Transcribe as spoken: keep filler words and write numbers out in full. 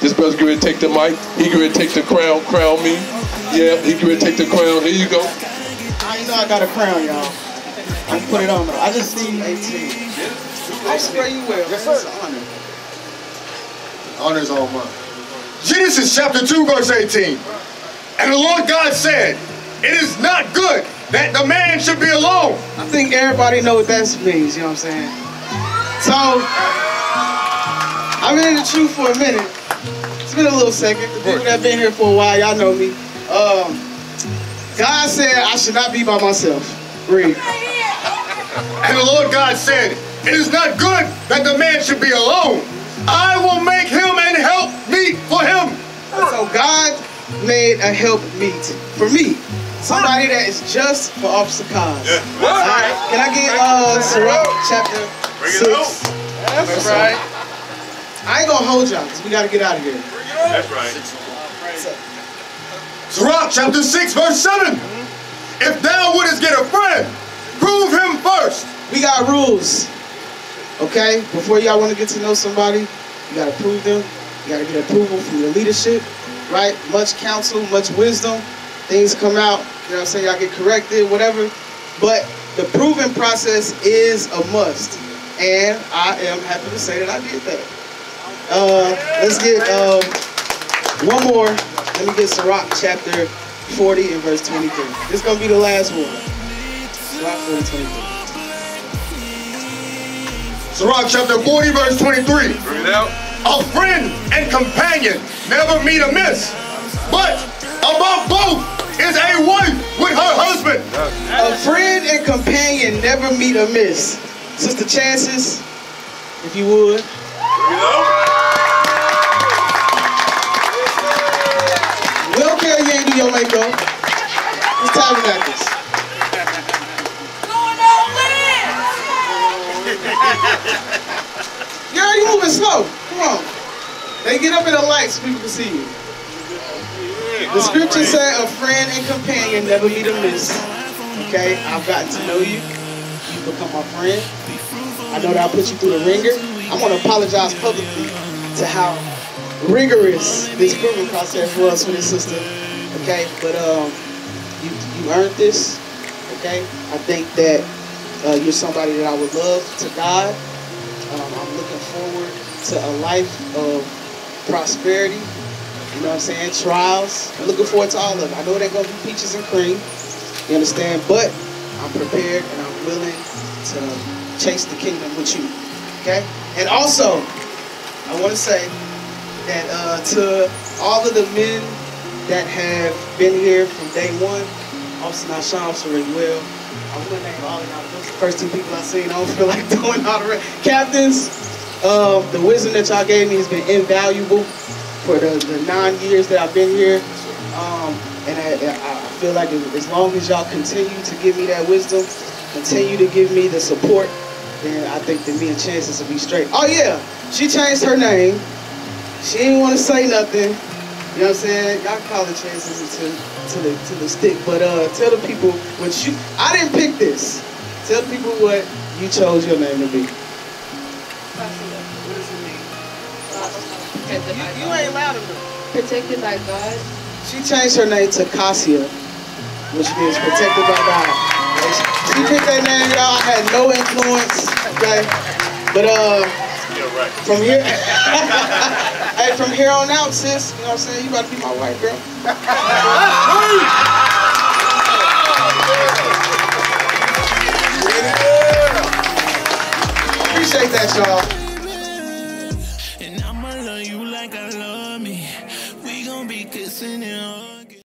This brother's going to take the mic. He going to take the crown. Crown me. Yeah, he going to take the crown. Here you go. I know I got a crown, y'all. I can put it on though. I just seen eighteen. I swear you will. Yes, sir. Honor. Honor's all mine. Genesis chapter two verse eighteen. And the Lord God said, it is not good that the man should be alone. I think everybody knows what that means. You know what I'm saying? So, I've been in the truth for a minute. It's been a little second. The people that have been here for a while, y'all know me. Um, God said I should not be by myself. Read. And the Lord God said, it is not good that the man should be alone. I will make him an help meet for him. So God made a help meet for me. Somebody that is just for Officer Cos. Yeah. All right. Can I get uh, Sirach chapter six? That's right. I ain't gonna hold y'all because we gotta get out of here. That's right. Sirach chapter six verse seven. Mm-hmm. If thou wouldest get a friend, prove him first. We got rules, okay? Before y'all want to get to know somebody, you gotta prove them. You gotta get approval from your leadership, right? Much counsel, much wisdom. Things come out. You know what I'm saying? Y'all get corrected, whatever. But the proving process is a must, and I am happy to say that I did that. Uh, let's get um, one more. Let me get Sirach chapter forty and verse twenty-three. This is gonna be the last one. Sirach forty, twenty-three. Sirach chapter forty, verse twenty-three. Bring it out. A friend and companion never meet amiss, but above both is a wife with her husband. A friend and companion never meet amiss. Sister Chances, if you would. You know? We don't care if you ain't do your makeup. It's time to back this. Going on with it! Girl, you moving slow. Come on. They get up in the lights so people can see you. The scripture said a friend and companion never meet amiss. Okay, I've gotten to know you. You become my friend. I know that I put you through the ringer. I want to apologize publicly to how rigorous this proving process was for this sister, okay? But um, you, you earned this, okay? I think that uh, you're somebody that I would love to God. Um, I'm looking forward to a life of prosperity, you know what I'm saying, trials. I'm looking forward to all of it. I know they're going to be peaches and cream, you understand? But I'm prepared and I'm willing to chase the kingdom with you, okay? And also, I want to say that uh, to all of the men that have been here from day one, Officer Nashon, Officer Will, I'm going to name all of y'all. Those are the first two people I've seen. I don't feel like doing all the rest. Captains, uh, the wisdom that y'all gave me has been invaluable for the, the nine years that I've been here. Um, and I, I feel like as long as y'all continue to give me that wisdom, continue to give me the support, then I think that me and Chances will be straight. Oh yeah, she changed her name. She didn't want to say nothing. You know what I'm saying? Y'all call it Chances to, to, the, to the stick. But uh, tell the people what you, I didn't pick this. Tell the people what you chose your name to be. What does it mean? Protected by God. You ain't loud enough. Protected by God. She changed her name to Cassia, which means protected by God. She picked that name, y'all. I had no influence, okay? But uh, right. from here, hey, from here on out, sis, you know what I'm saying? You about to be my wife, girl. Appreciate that, y'all. And I'ma love you like I love me. We gon' be kissing you.